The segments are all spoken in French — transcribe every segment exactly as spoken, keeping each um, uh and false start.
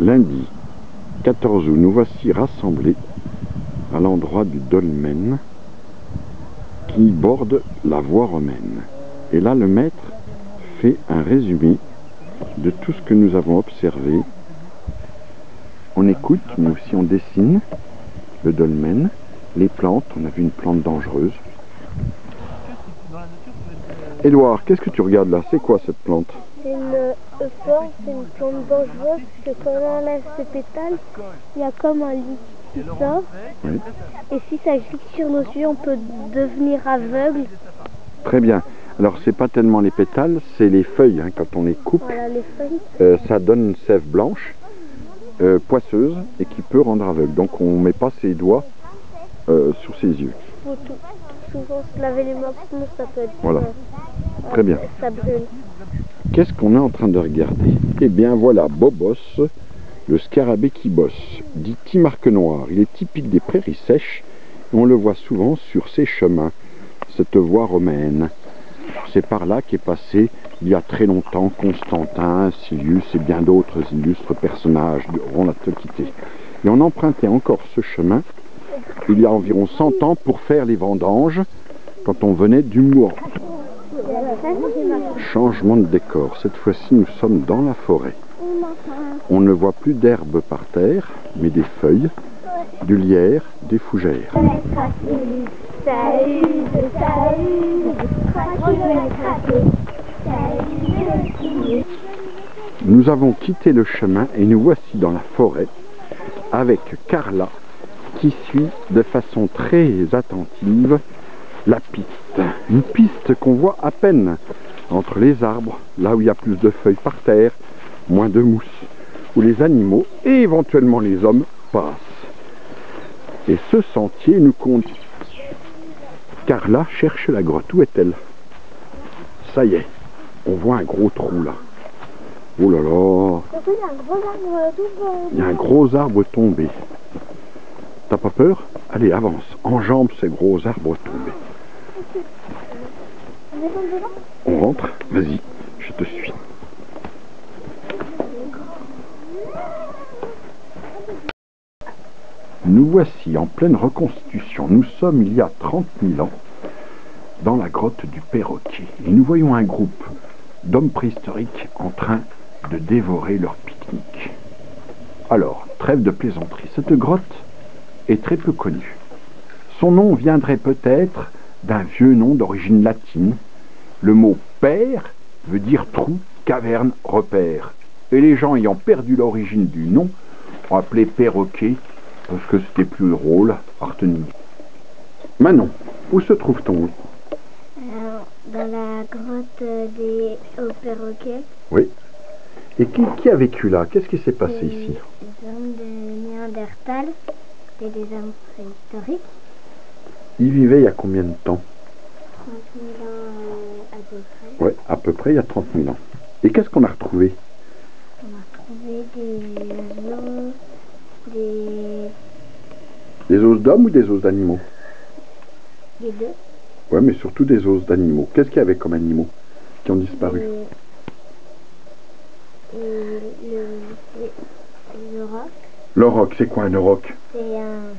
lundi quatorze août, nous voici rassemblés à l'endroit du dolmen qui borde la voie romaine. Et là, le maître fait un résumé de tout ce que nous avons observé. On écoute, mais aussi on dessine le dolmen, les plantes. On a vu une plante dangereuse. Édouard, qu'est-ce que tu regardes là? C'est quoi cette plante? C'est une euphorbe, c'est une plante dangereuse parce que quand on enlève ses pétales, il y a comme un lit qui sort. Oui. Et si ça glisse sur nos yeux, on peut devenir aveugle. Très bien. Alors c'est pas tellement les pétales, c'est les feuilles. Hein. Quand on les coupe, voilà, les feuilles. Euh, ça donne une sève blanche, euh, poisseuse, et qui peut rendre aveugle. Donc on ne met pas ses doigts euh, sur ses yeux. Faut tout, souvent se laver les mains, sinon ça peut être... Voilà. Euh, Très bien. Ça brûle. Qu'est-ce qu'on est en train de regarder? Eh bien voilà, Bobos, le scarabée qui bosse, dit Timarque Noir. Il est typique des prairies sèches, et on le voit souvent sur ces chemins, cette voie romaine. C'est par là qu'est passé, il y a très longtemps, Constantin, Silius et bien d'autres illustres personnages durant l'Antiquité. Et on empruntait encore ce chemin il y a environ cent ans pour faire les vendanges quand on venait du Mouan. Changement de décor, cette fois-ci nous sommes dans la forêt. On ne voit plus d'herbe par terre, mais des feuilles, du lierre, des fougères. Nous avons quitté le chemin et nous voici dans la forêt avec Carla qui suit de façon très attentive la piste. Une piste qu'on voit à peine entre les arbres, là où il y a plus de feuilles par terre, moins de mousse, où les animaux et éventuellement les hommes passent. Et ce sentier nous conduit. Carla cherche la grotte. Où est-elle? Ça y est, on voit un gros trou là. Oh là là! Il y a un gros arbre tombé. T'as pas peur? Allez, avance, enjambe ces gros arbres tombés. On rentre? Vas-y, je te suis. Nous voici en pleine reconstitution. Nous sommes il y a trente mille ans dans la grotte du Perroquet. Et nous voyons un groupe d'hommes préhistoriques en train de dévorer leur pique-nique. Alors, trêve de plaisanterie. Cette grotte est très peu connue. Son nom viendrait peut-être d'un vieux nom d'origine latine. Le mot « per » veut dire « trou, caverne, repère ». Et les gens ayant perdu l'origine du nom ont appelé « perroquet » parce que c'était plus drôle à retenir. Manon, où se trouve-t-on? Dans la grotte des hauts perroquets. Oui. Et qui, qui a vécu là? Qu'est-ce qui s'est passé des, ici? Des hommes de Néandertal, et des hommes préhistoriques. Ils vivaient il y a combien de temps? trente mille ans euh, à peu près. Oui, à peu près il y a trente mille ans. Et qu'est-ce qu'on a retrouvé? On a retrouvé des oiseaux, des... Des os d'hommes ou des os d'animaux? Des deux. Ouais, mais surtout des os d'animaux. Qu'est-ce qu'il y avait comme animaux qui ont disparu? Le roc. Le roc, c'est quoi un roc? C'est un...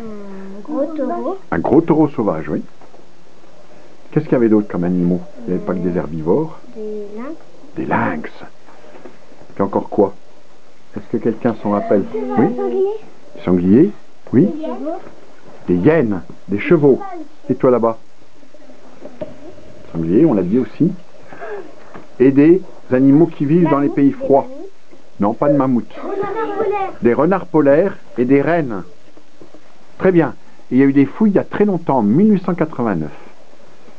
un gros taureau. Un gros taureau sauvage, oui. Qu'est-ce qu'il y avait d'autre comme animaux? Il n'y avait euh, pas que des herbivores. Des lynx. Des lynx. Puis encore quoi? Est-ce que quelqu'un s'en rappelle? Oui. Sanglier. Sanglier, oui. Des hyènes, des chevaux. Et toi là-bas? Sanglier, on l'a dit aussi. Et des animaux qui vivent dans les pays froids. Non, pas de mammouth. Des renards polaires et des rennes. Très bien. Et il y a eu des fouilles il y a très longtemps, en mille huit cent quatre-vingt-neuf.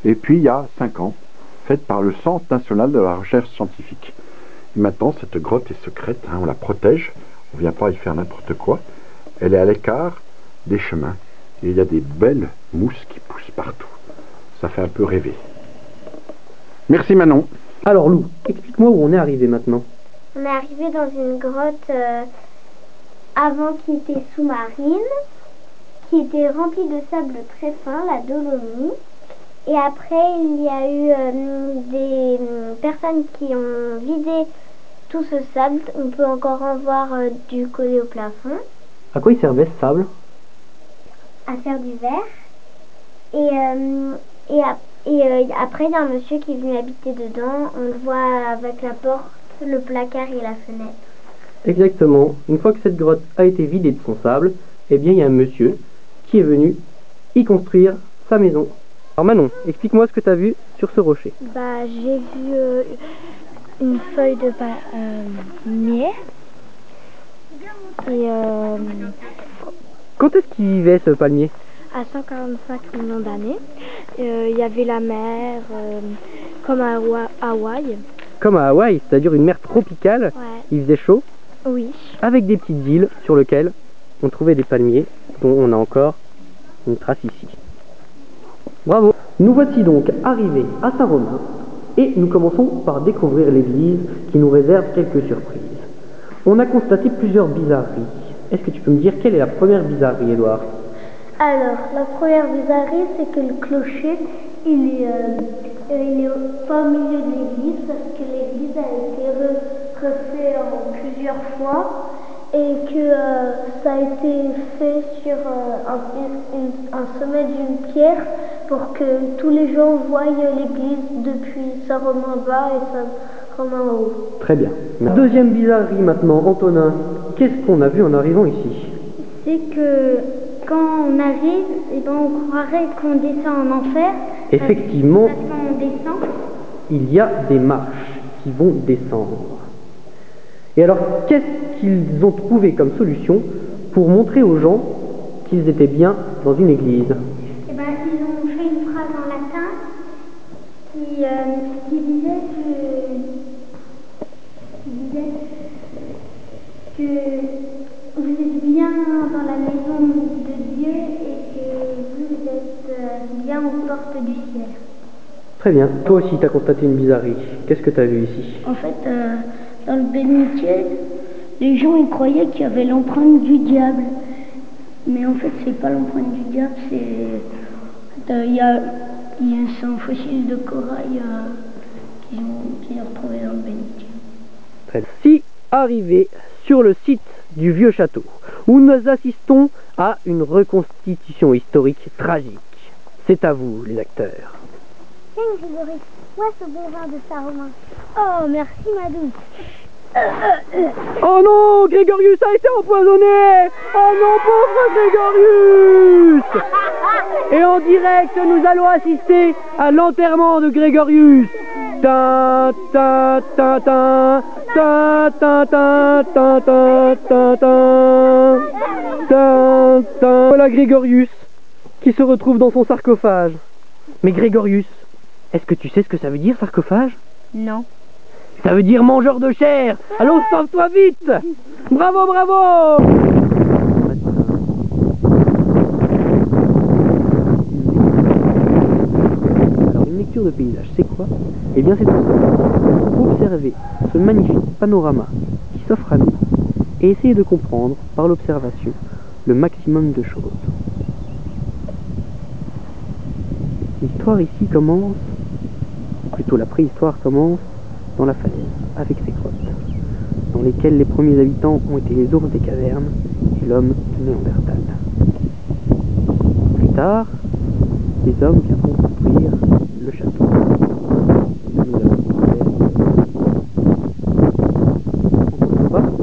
Et puis il y a cinq ans, faites par le Centre National de la Recherche Scientifique. Et maintenant, cette grotte est secrète, hein, on la protège, on ne vient pas y faire n'importe quoi. Elle est à l'écart des chemins. Et il y a des belles mousses qui poussent partout. Ça fait un peu rêver. Merci Manon. Alors Lou, explique-moi où on est arrivé maintenant. On est arrivé dans une grotte euh, avant qui était sous-marine, qui était remplie de sable très fin, la dolomie. Et après, il y a eu euh, des personnes qui ont vidé tout ce sable, on peut encore en voir euh, du collé au plafond. À quoi il servait ce sable? À faire du verre. Et, euh, et, à, et euh, après, il y a un monsieur qui est venu habiter dedans. On le voit avec la porte, le placard et la fenêtre. Exactement. Une fois que cette grotte a été vidée de son sable, eh bien, il y a un monsieur qui est venu y construire sa maison. Alors Manon, explique-moi ce que tu as vu sur ce rocher. Bah, j'ai vu euh, une feuille de palmier. Euh, et euh, quand est-ce qu'il vivait ce palmier? À cent quarante-cinq millions d'années. Il euh, y avait la mer, euh, comme à Hawaï. Comme à Hawaï, c'est-à-dire une mer tropicale. Ouais. Il faisait chaud. Oui. Avec des petites îles sur lesquelles on trouvait des palmiers, dont on a encore une trace ici. Bravo. Nous voici donc arrivés à Saint-Romain et nous commençons par découvrir l'église qui nous réserve quelques surprises. On a constaté plusieurs bizarreries. Est-ce que tu peux me dire quelle est la première bizarrerie, Édouard? Alors, la première bizarrerie, c'est que le clocher, il est, euh, il est pas au milieu de l'église parce que l'église a été refaite en plusieurs fois. Et que euh, ça a été fait sur euh, un, un sommet d'une pierre pour que tous les gens voient l'église depuis Saint-Romain-Bas et Saint-Romain-Haut. Très bien. Deuxième bizarrerie maintenant, Antonin, qu'est-ce qu'on a vu en arrivant ici? C'est que quand on arrive, eh ben, on croirait qu'on descend en enfer. Effectivement, parce qu'on descend. Il y a des marches qui vont descendre. Et alors, qu'est-ce qu'ils ont trouvé comme solution pour montrer aux gens qu'ils étaient bien dans une église? Eh ben, ils ont fait une phrase en latin qui, euh, qui disait que, qui disait que vous êtes bien dans la maison de Dieu et que vous êtes bien aux portes du ciel. Très bien. Toi aussi, tu as constaté une bizarrerie. Qu'est-ce que tu as vu ici? En fait... Euh... Dans le bénitier, les gens ils croyaient qu'il y avait l'empreinte du diable. Mais en fait, c'est pas l'empreinte du diable, c'est... Il y a, y a un fossile de corail euh, qui, qui est retrouvé dans le bénitier. Très bien. Si arrivé sur le site du vieux château, où nous assistons à une reconstitution historique tragique, c'est à vous les acteurs. Tiens, Grégorius, moi ce bon vin de Saint-Romain. Oh, merci, ma douce. Euh, euh, euh. Oh non, Grégorius a été empoisonné. Oh non, pauvre Grégorius. Et en direct, nous allons assister à l'enterrement de Grégorius. Tin, tin, tin, tin, tin, tin, tin, tin, tin, tin, tin, tin. Voilà Grégorius qui se retrouve dans son sarcophage. Mais Grégorius, est-ce que tu sais ce que ça veut dire, sarcophage? Non. Ça veut dire mangeur de chair. Allons, sauve-toi vite. Bravo, bravo. Alors, une lecture de paysage, c'est quoi? Eh bien, c'est tout ça. Observer ce magnifique panorama qui s'offre à nous et essayer de comprendre, par l'observation, le maximum de choses. L'histoire ici commence... Plutôt la préhistoire commence dans la falaise, avec ses grottes, dans lesquelles les premiers habitants ont été les ours des cavernes et l'homme de Néandertal. Plus tard, les hommes viendront construire le château. Nous l'avons fait. Encore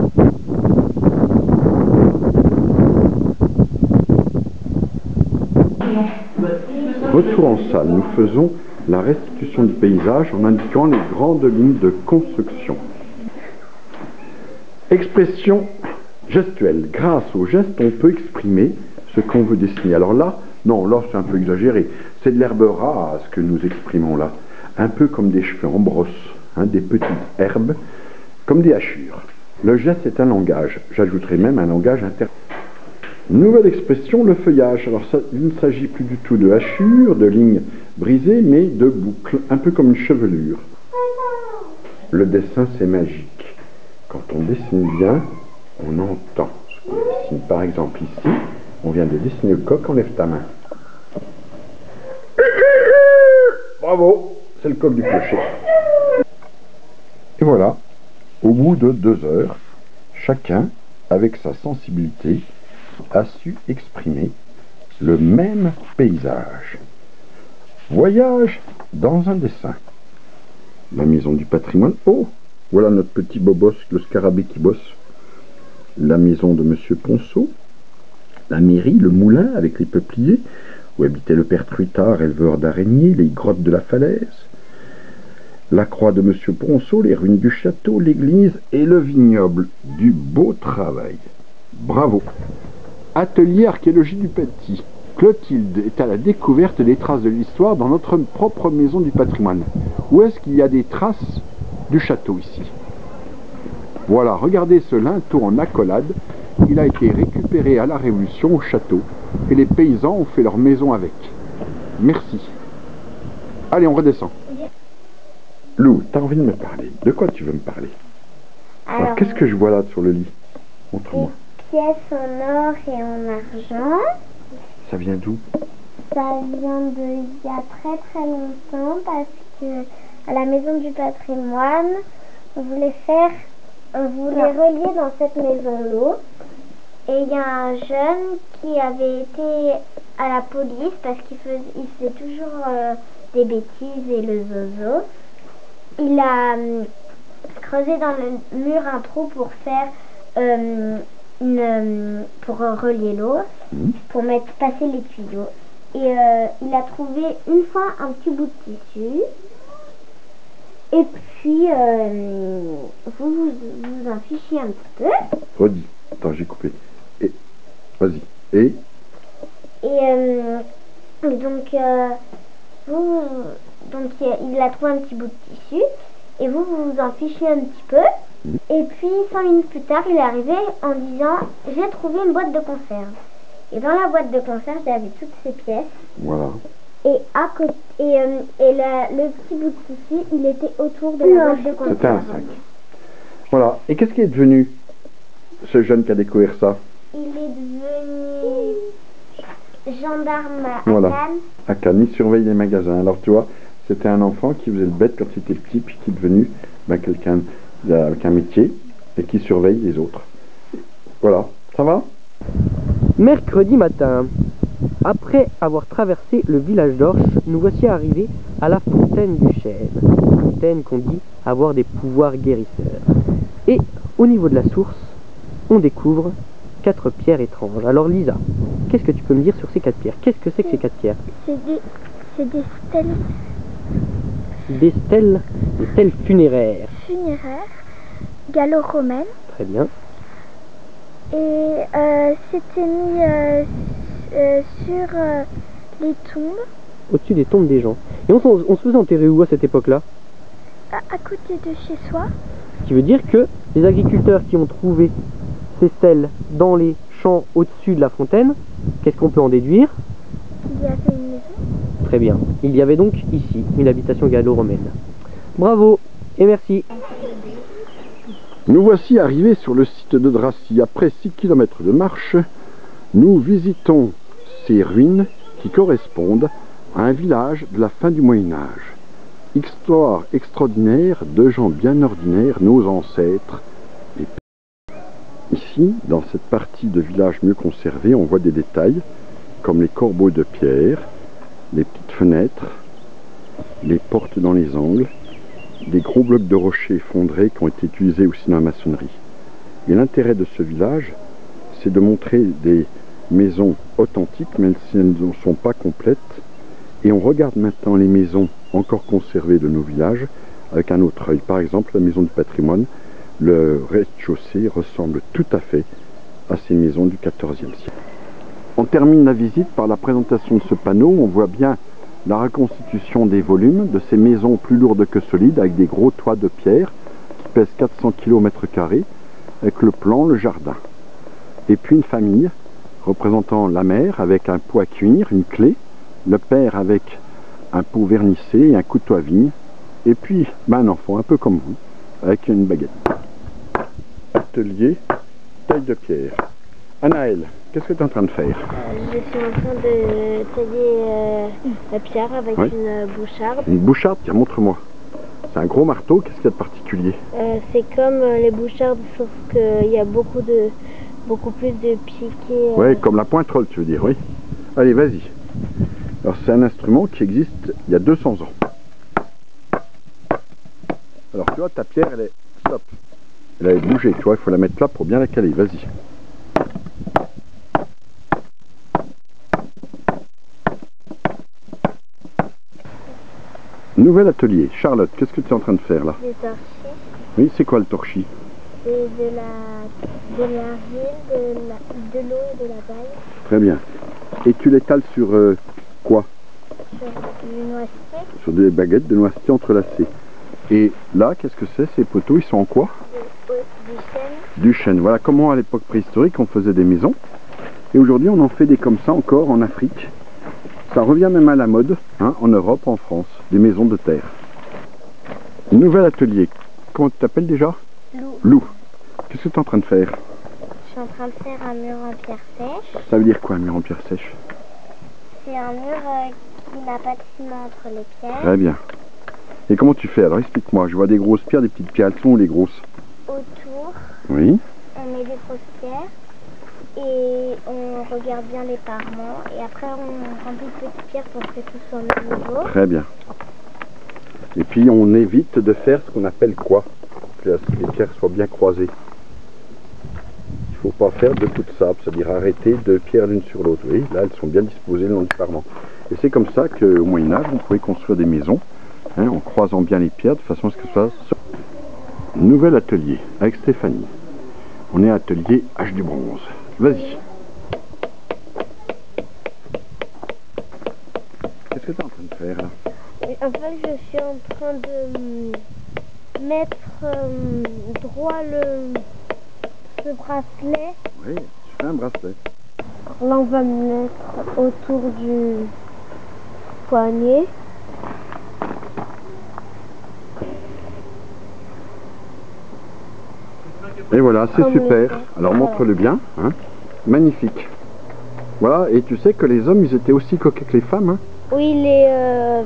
pas. Retour en salle, nous faisons la restitution du paysage en indiquant les grandes lignes de construction. Expression gestuelle. Grâce au geste, on peut exprimer ce qu'on veut dessiner. Alors là, non, là c'est un peu exagéré. C'est de l'herbe rase que nous exprimons là. Un peu comme des cheveux en brosse, hein, des petites herbes, comme des hachures. Le geste est un langage. J'ajouterai même un langage interne. Nouvelle expression, le feuillage. Alors ça, il ne s'agit plus du tout de hachures, de lignes brisées, mais de boucles, un peu comme une chevelure. Le dessin, c'est magique. Quand on dessine bien, on entend ce qu'on dessine. Par exemple, ici, on vient de dessiner le coq, on lève ta main. Bravo, c'est le coq du clocher. Et voilà, Au bout de deux heures, chacun, avec sa sensibilité, a su exprimer le même paysage. Voyage dans un dessin. La maison du patrimoine. Oh, voilà notre petit bobos, le scarabée qui bosse. La maison de Monsieur Ponceau. La mairie, le moulin avec les peupliers, où habitait le père Truitard, éleveur d'araignées, les grottes de la falaise. La croix de Monsieur Ponceau, les ruines du château, l'église et le vignoble. Du beau travail. Bravo. Atelier archéologie du Petit. Clotilde est à la découverte des traces de l'histoire dans notre propre maison du patrimoine. Où est-ce qu'il y a des traces du château ici? Voilà, regardez ce linteau en accolade. Il a été récupéré à la Révolution au château et les paysans ont fait leur maison avec. Merci. Allez, on redescend. Lou, t'as envie de me parler? De quoi tu veux me parler? Alors, Alors qu'est-ce que je vois là sur le lit? Montre-moi. Des pièces en or et en argent. Ça vient d'où? Ça vient de il y a très très longtemps parce que à la Maison du Patrimoine, on voulait faire, on voulait relier dans cette maison l'eau. Et il y a un jeune qui avait été à la police parce qu'il faisait, il faisait toujours euh, des bêtises et le zozo. Il a euh, creusé dans le mur un trou pour faire euh, une, pour relier l'eau, mmh. pour mettre passer les tuyaux. Et euh, il a trouvé une fois un petit bout de tissu. Et puis euh, vous, vous vous en fichiez un petit peu. Redis. Attends, j'ai coupé. Et vas-y. Et et euh, donc euh, vous. Donc il a trouvé un petit bout de tissu et vous vous, vous en fichez un petit peu. Mmh. Et puis cinq minutes plus tard, il est arrivé en disant j'ai trouvé une boîte de conserve. Et dans la boîte de conserve, il y avait toutes ces pièces. Voilà. Et à côté et, euh, et la, le petit bout de tissu, il était autour de la boîte de conserve. C'était un sac. Voilà. Et qu'est-ce qui est devenu ce jeune qui a découvert ça? Il est devenu gendarme à Cannes. Voilà. À Cannes, il surveille les magasins. Alors tu vois. C'était un enfant qui faisait le bête quand il était petit, puis qui est devenu ben, quelqu'un avec un métier et qui surveille les autres. Voilà, ça va? Mercredi matin, après avoir traversé le village d'Orche, nous voici arrivés à la fontaine du Chêne, fontaine qu'on dit avoir des pouvoirs guérisseurs. Et au niveau de la source, on découvre quatre pierres étranges. Alors Lisa, qu'est-ce que tu peux me dire sur ces quatre pierres? Qu'est-ce que c'est que ces quatre pierres? C'est des stèles. Des stèles, des stèles funéraires. Funéraires, gallo-romaines. Très bien. Et euh, c'était mis euh, euh, sur euh, les tombes. Au-dessus des tombes des gens. Et on, on, on se faisait enterrer où à cette époque-là? à, à côté de chez soi. Ce qui veut dire que les agriculteurs qui ont trouvé ces stèles dans les champs au-dessus de la fontaine, qu'est-ce qu'on peut en déduire? Il y avait une maison. Très bien. Il y avait donc ici une habitation gallo-romaine. Bravo et merci. Nous voici arrivés sur le site de Dracy. Après six kilomètres de marche, nous visitons ces ruines qui correspondent à un village de la fin du Moyen-Âge. Histoire extraordinaire de gens bien ordinaires, nos ancêtres. Et ici, dans cette partie de village mieux conservée, on voit des détails comme les corbeaux de pierre, les petites fenêtres, les portes dans les angles, des gros blocs de rochers effondrés qui ont été utilisés aussi dans la maçonnerie. Et l'intérêt de ce village, c'est de montrer des maisons authentiques, même si elles ne sont pas complètes. Et on regarde maintenant les maisons encore conservées de nos villages avec un autre œil. Par exemple, la maison du patrimoine, le rez-de-chaussée ressemble tout à fait à ces maisons du quatorzième siècle. On termine la visite par la présentation de ce panneau. On voit bien la reconstitution des volumes de ces maisons plus lourdes que solides avec des gros toits de pierre qui pèsent quatre cents kilomètres carrés avec le plan, le jardin. Et puis une famille représentant la mère avec un pot à cuire, une clé, le père avec un pot vernissé et un couteau à vigne, et puis ben, un enfant un peu comme vous avec une baguette. Atelier, taille de pierre. Anaëlle, qu'est-ce que tu es en train de faire? euh, Je suis en train de tailler euh, la pierre avec oui. une boucharde. Une boucharde? Tiens, montre-moi. C'est un gros marteau, qu'est-ce qu'il y a de particulier? euh, C'est comme les bouchardes, sauf qu'il y a beaucoup de beaucoup plus de piquets. Euh... Ouais, comme la pointerolle, tu veux dire, oui. Allez, vas-y. Alors c'est un instrument qui existe il y a deux cents ans. Alors tu vois, ta pierre, elle est... Stop. Elle a bougé, tu vois, il faut la mettre là pour bien la caler, vas-y. Nouvel atelier. Charlotte, qu'est-ce que tu es en train de faire là? Le torchis. Oui, c'est quoi le torchis? C'est de la de l'argile, de l'eau la... et de la paille. Très bien. Et tu l'étales sur euh, quoi? Sur du noisetier. Sur des baguettes de noisetier entrelacées. Et là, qu'est-ce que c'est? Ces poteaux, ils sont en quoi? Du, du chêne. Du chêne. Voilà comment à l'époque préhistorique on faisait des maisons. Et aujourd'hui on en fait des comme ça encore en Afrique. Ça revient même à la mode, hein, en Europe, en France, des maisons de terre. Nouvel atelier. Comment tu t'appelles déjà? Lou. Lou. Qu'est-ce que tu es en train de faire? Je suis en train de faire un mur en pierre sèche. Ça veut dire quoi, un mur en pierre sèche? C'est un mur euh, qui n'a pas de ciment entre les pierres. Très bien. Et comment tu fais? Alors explique-moi, je vois des grosses pierres, des petites pierres, elles sont où les grosses? Autour. Oui. On met des grosses pierres. Et on regarde bien les parements et après on remplit de petites pierres pour que tout soit au même niveau. Très bien. Et puis on évite de faire ce qu'on appelle quoi? Que les pierres soient bien croisées. Il ne faut pas faire de coups de sable, c'est-à-dire arrêter deux pierres l'une sur l'autre. Vous voyez, là elles sont bien disposées dans le parement. Et c'est comme ça qu'au Moyen-Âge on pouvait construire des maisons, hein, en croisant bien les pierres de façon à ce que ce soit... Nouvel atelier avec Stéphanie. On est à atelier Âge du Bronze. Vas-y. Qu'est-ce que tu es en train de faire là? En fait, je suis en train de mettre euh, droit le ce bracelet. Oui, tu fais un bracelet. Là, on va me mettre autour du poignet. Et voilà, c'est super. Alors montre-le bien, hein. Magnifique. Voilà, et tu sais que les hommes, ils étaient aussi coquets que les femmes, hein. Oui, les euh,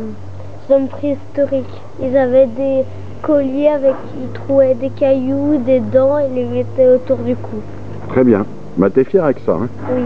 hommes préhistoriques. Ils avaient des colliers avec... Ils trouvaient des cailloux, des dents et les mettaient autour du cou. Très bien. Bah, t'es fier avec ça, hein. Oui.